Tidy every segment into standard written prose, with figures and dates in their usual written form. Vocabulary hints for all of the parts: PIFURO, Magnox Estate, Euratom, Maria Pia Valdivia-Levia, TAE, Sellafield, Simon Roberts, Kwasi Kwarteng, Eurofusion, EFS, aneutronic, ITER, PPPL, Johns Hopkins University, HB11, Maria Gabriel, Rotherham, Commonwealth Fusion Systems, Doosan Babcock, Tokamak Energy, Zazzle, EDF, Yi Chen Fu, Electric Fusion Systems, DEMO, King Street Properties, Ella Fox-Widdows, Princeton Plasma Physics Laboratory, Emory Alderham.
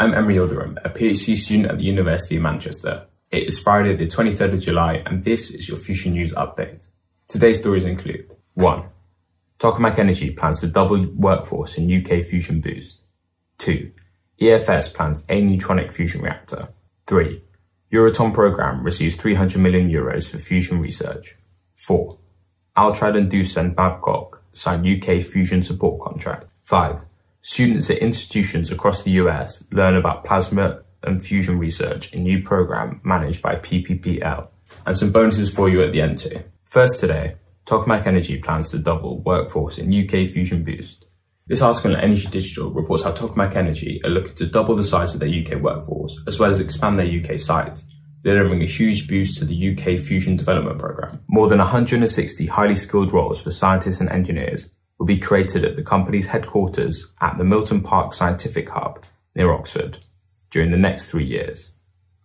I'm Emory Alderham, a PhD student at the University of Manchester. It is Friday the 23rd of July and this is your Fusion News Update. Today's stories include 1. Tokamak Energy plans to double workforce in UK fusion boost. 2. EFS plans a neutronic fusion reactor. 3. Euratom programme receives €300 million for fusion research. 4. Altrad and Doosan Babcock sign UK fusion support contract. 5. Students at institutions across the US learn about plasma and fusion research, a new programme managed by PPPL. And some bonuses for you at the end too. First today, Tokamak Energy plans to double workforce in UK fusion boost. This article in Energy Digital reports how Tokamak Energy are looking to double the size of their UK workforce, as well as expand their UK sites, delivering a huge boost to the UK fusion development programme. More than 160 highly skilled roles for scientists and engineers will be created at the company's headquarters at the Milton Park Scientific Hub near Oxford during the next 3 years.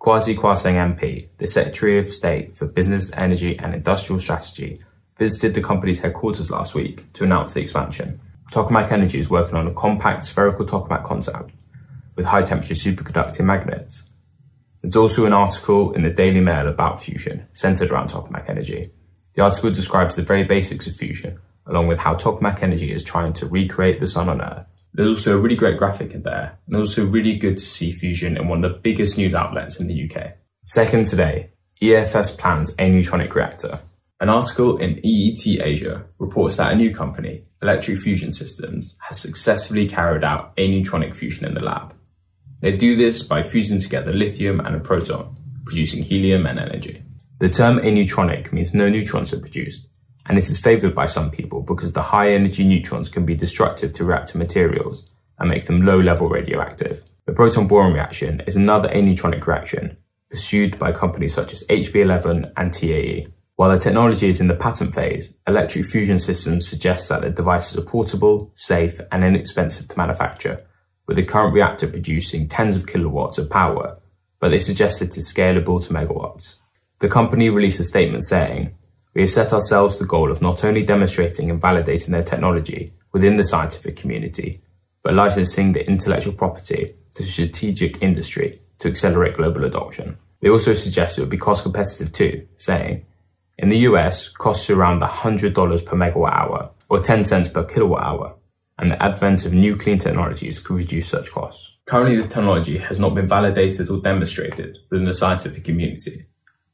Kwasi Kwarteng MP, the Secretary of State for Business, Energy and Industrial Strategy, visited the company's headquarters last week to announce the expansion. Tokamak Energy is working on a compact spherical tokamak concept with high-temperature superconducting magnets. There's also an article in the Daily Mail about fusion, centred around Tokamak Energy. The article describes the very basics of fusion, along with how Tokamak Energy is trying to recreate the sun on Earth. There's also a really great graphic in there, and also really good to see fusion in one of the biggest news outlets in the UK. Second today, EFS plans a neutronic reactor. An article in EET Asia reports that a new company, Electric Fusion Systems, has successfully carried out a neutronic fusion in the lab. They do this by fusing together lithium and a proton, producing helium and energy. The term aneutronic means no neutrons are produced, and it is favoured by some people because the high-energy neutrons can be destructive to reactor materials and make them low-level radioactive. The proton-boron reaction is another aneutronic reaction pursued by companies such as HB11 and TAE. While the technology is in the patent phase, Electric Fusion Systems suggests that the devices are portable, safe and inexpensive to manufacture, with the current reactor producing tens of kilowatts of power, but they suggest it is scalable to megawatts. The company released a statement saying, "We have set ourselves the goal of not only demonstrating and validating their technology within the scientific community, but licensing the intellectual property to strategic industry to accelerate global adoption." They also suggest it would be cost competitive too, saying, "In the US, costs are around $100 per megawatt hour or 10 cents per kilowatt hour, and the advent of new clean technologies could reduce such costs." Currently, the technology has not been validated or demonstrated within the scientific community,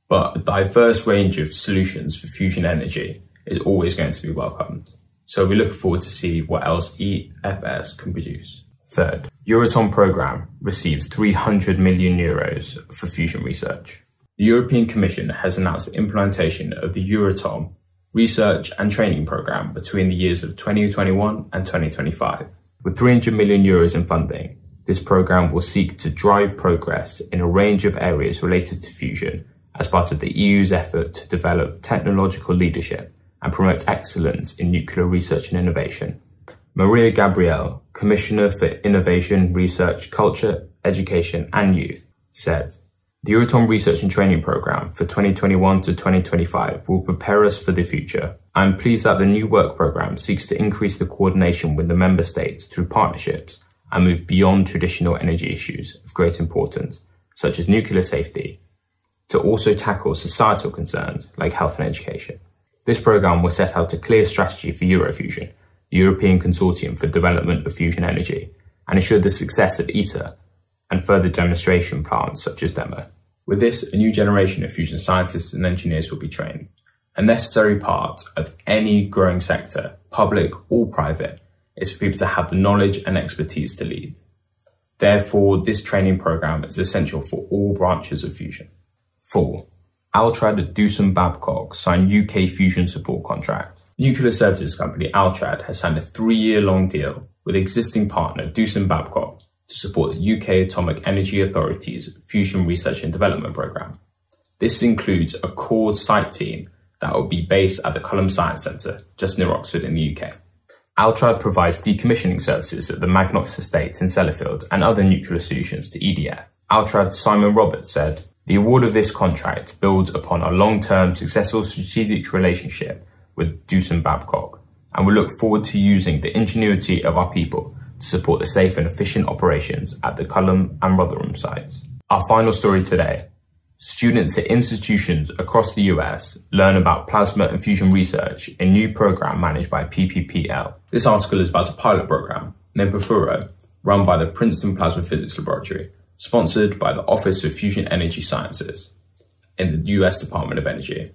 but a diverse range of solutions for fusion energy is always going to be welcomed. So we look forward to see what else EFS can produce. Third, Euratom programme receives €300 million for fusion research. The European Commission has announced the implementation of the Euratom research and training programme between the years of 2021 and 2025. With €300 million in funding, this programme will seek to drive progress in a range of areas related to fusion, as part of the EU's effort to develop technological leadership and promote excellence in nuclear research and innovation. Maria Gabriel, Commissioner for Innovation, Research, Culture, Education and Youth, said, "The Euratom Research and Training Programme for 2021 to 2025 will prepare us for the future. I am pleased that the new work programme seeks to increase the coordination with the member states through partnerships and move beyond traditional energy issues of great importance, such as nuclear safety, to also tackle societal concerns like health and education." This programme will set out a clear strategy for Eurofusion, the European Consortium for Development of Fusion Energy, and ensure the success of ITER and further demonstration plants such as DEMO. With this, a new generation of fusion scientists and engineers will be trained, a necessary part of any growing sector, public or private, is for people to have the knowledge and expertise to lead. Therefore, this training programme is essential for all branches of fusion. 4. Altrad and Doosan Babcock signed UK fusion support contract. Nuclear services company Altrad has signed a 3-year-long deal with existing partner Doosan Babcock to support the UK Atomic Energy Authority's Fusion Research and Development Programme. This includes a core site team that will be based at the Culham Science Centre, just near Oxford in the UK. Altrad provides decommissioning services at the Magnox Estate in Sellafield and other nuclear solutions to EDF. Altrad's Simon Roberts said, "The award of this contract builds upon our long-term successful strategic relationship with Doosan Babcock, and we look forward to using the ingenuity of our people to support the safe and efficient operations at the Culham and Rotherham sites. Our final story today. Students at institutions across the US learn about plasma and fusion research, a new program managed by PPPL. This article is about a pilot program named PIFURO, run by the Princeton Plasma Physics Laboratory, sponsored by the Office of Fusion Energy Sciences in the US Department of Energy.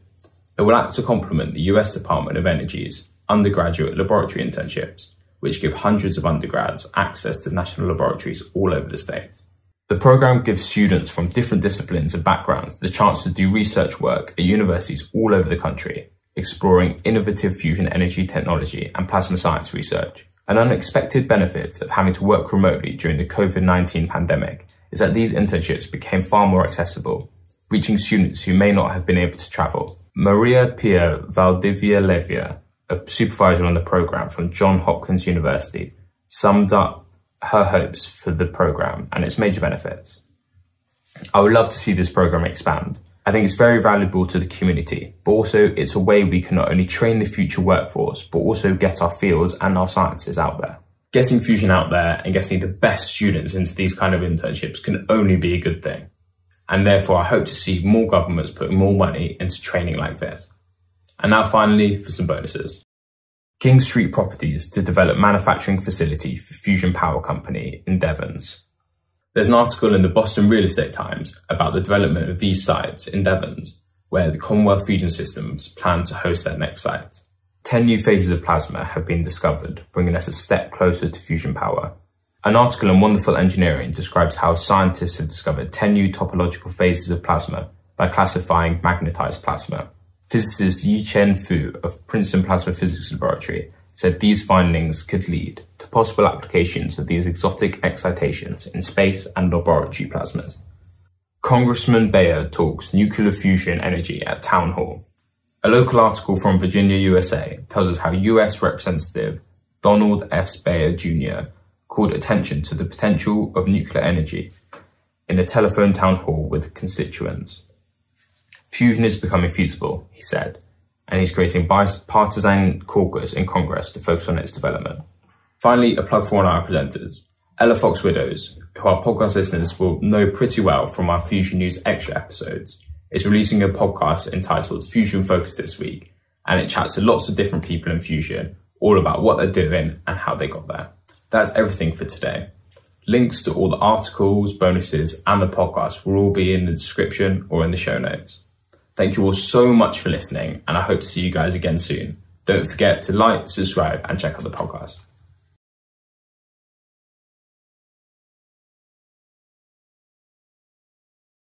It will act to complement the US Department of Energy's undergraduate laboratory internships, which give hundreds of undergrads access to national laboratories all over the state. The program gives students from different disciplines and backgrounds the chance to do research work at universities all over the country, exploring innovative fusion energy technology and plasma science research. An unexpected benefit of having to work remotely during the COVID-19 pandemic is that these internships became far more accessible, reaching students who may not have been able to travel. Maria Pia Valdivia-Levia, a supervisor on the program from Johns Hopkins University, summed up her hopes for the program and its major benefits. I would love to see this program expand. I think it's very valuable to the community, but also it's a way we can not only train the future workforce, but also get our fields and our sciences out there. Getting fusion out there and getting the best students into these kind of internships can only be a good thing. And therefore I hope to see more governments put more money into training like this. And now finally for some bonuses. King Street Properties to develop manufacturing facility for Fusion Power Company in Devens. There's an article in the Boston Real Estate Times about the development of these sites in Devens, where the Commonwealth Fusion Systems plan to host their next site. 10 new phases of plasma have been discovered, bringing us a step closer to fusion power. An article in Wonderful Engineering describes how scientists have discovered 10 new topological phases of plasma by classifying magnetized plasma. Physicist Yi Chen Fu of Princeton Plasma Physics Laboratory said these findings could lead to possible applications of these exotic excitations in space and laboratory plasmas. Congressman Beyer talks nuclear fusion energy at Town Hall. A local article from Virginia, USA tells us how US Representative Donald S. Beyer Jr. called attention to the potential of nuclear energy in a telephone town hall with constituents. Fusion is becoming feasible, he said, and he's creating bipartisan caucus in Congress to focus on its development. Finally, a plug for one of our presenters, Ella Fox-Widdows, who our podcast listeners will know pretty well from our Fusion News Extra episodes, is releasing a podcast entitled Fusion Focus this week, and it chats to lots of different people in Fusion, all about what they're doing and how they got there. That's everything for today. Links to all the articles, bonuses, and the podcast will all be in the description or in the show notes. Thank you all so much for listening, and I hope to see you guys again soon. Don't forget to like, subscribe, and check out the podcast.